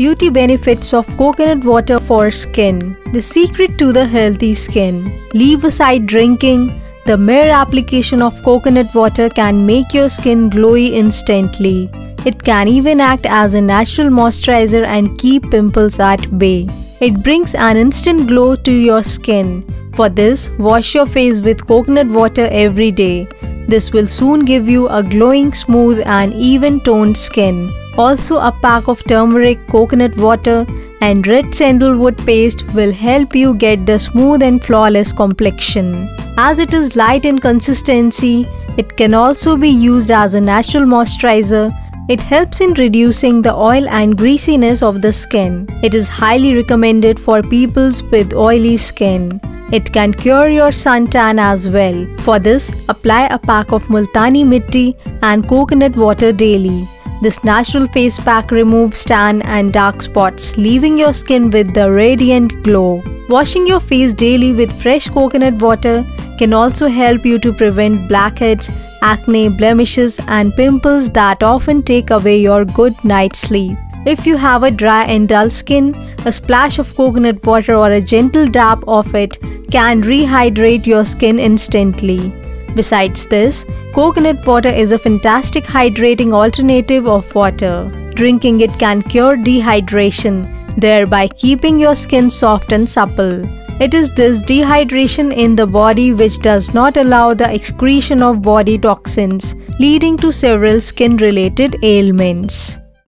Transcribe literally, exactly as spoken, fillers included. Beauty benefits of coconut water for skin. The secret to the healthy skin. Leave aside drinking. The mere application of coconut water can make your skin glowy instantly. It can even act as a natural moisturizer and keep pimples at bay. It brings an instant glow to your skin. For this, wash your face with coconut water every day. This will soon give you a glowing, smooth and even toned skin. Also, a pack of turmeric, coconut water and red sandalwood paste will help you get the smooth and flawless complexion. As it is light in consistency, it can also be used as a natural moisturizer. It helps in reducing the oil and greasiness of the skin. It is highly recommended for people with oily skin. It can cure your suntan as well. For this, apply a pack of Multani Mitti and coconut water daily. This natural face pack removes tan and dark spots, leaving your skin with the radiant glow. Washing your face daily with fresh coconut water can also help you to prevent blackheads, acne, blemishes and pimples that often take away your good night's sleep. If you have a dry and dull skin, a splash of coconut water or a gentle dab of it can rehydrate your skin instantly. Besides this, coconut water is a fantastic hydrating alternative of water. Drinking it can cure dehydration, thereby keeping your skin soft and supple. It is this dehydration in the body which does not allow the excretion of body toxins, leading to several skin-related ailments.